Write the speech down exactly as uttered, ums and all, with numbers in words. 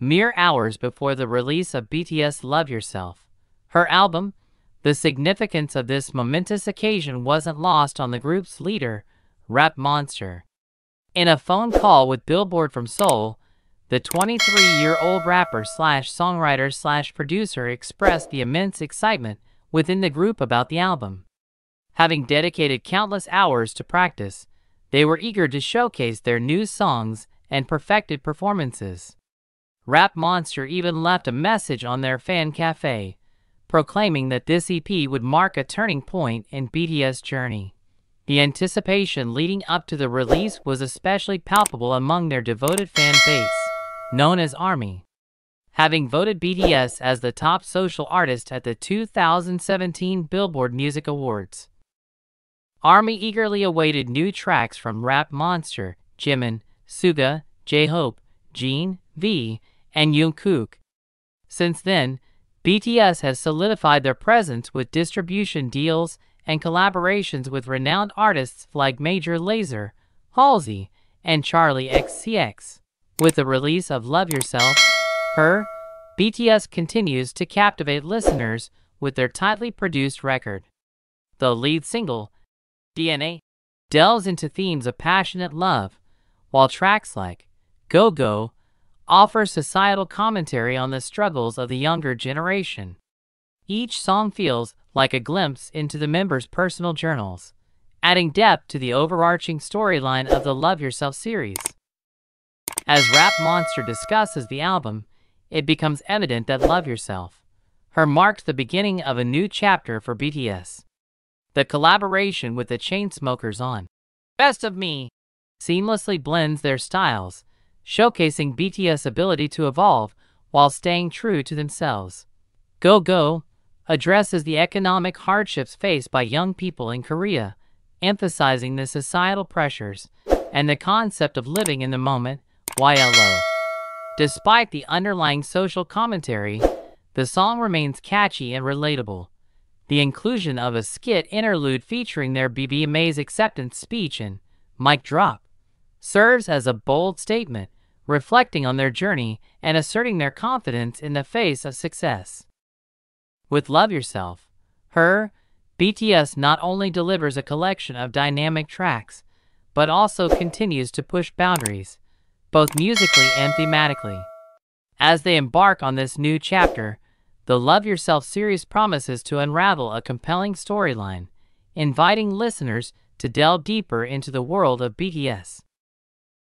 Mere hours before the release of B T S Love Yourself, Her album, the significance of this momentous occasion wasn't lost on the group's leader, Rap Monster. In a phone call with Billboard from Seoul, the twenty-three-year-old rapper slash songwriter slash producer expressed the immense excitement within the group about the album. Having dedicated countless hours to practice, they were eager to showcase their new songs and perfected performances. Rap Monster even left a message on their fan cafe, proclaiming that this E P would mark a turning point in B T S' journey. The anticipation leading up to the release was especially palpable among their devoted fan base, known as ARMY. Having voted B T S as the top social artist at the two thousand seventeen Billboard Music Awards, ARMY eagerly awaited new tracks from Rap Monster, Jimin, Suga, J-Hope, Jin, V, and Jungkook. Since then, B T S has solidified their presence with distribution deals and collaborations with renowned artists like Major Lazer, Halsey, and Charlie X C X. With the release of Love Yourself, Her, B T S continues to captivate listeners with their tightly produced record. The lead single, D N A, delves into themes of passionate love, while tracks like Go Go offer societal commentary on the struggles of the younger generation. Each song feels like a glimpse into the members' personal journals, adding depth to the overarching storyline of the Love Yourself series. As Rap Monster discusses the album, it becomes evident that Love Yourself, Her marked the beginning of a new chapter for B T S. The collaboration with the Chainsmokers on Best of Me seamlessly blends their styles, showcasing B T S' ability to evolve while staying true to themselves. Go Go addresses the economic hardships faced by young people in Korea, emphasizing the societal pressures and the concept of living in the moment, YOLO. Despite the underlying social commentary, the song remains catchy and relatable. The inclusion of a skit interlude featuring their B B May's acceptance speech in Mic Drop serves as a bold statement, reflecting on their journey and asserting their confidence in the face of success. With Love Yourself, Her, B T S not only delivers a collection of dynamic tracks, but also continues to push boundaries, both musically and thematically. As they embark on this new chapter, the Love Yourself series promises to unravel a compelling storyline, inviting listeners to delve deeper into the world of B T S.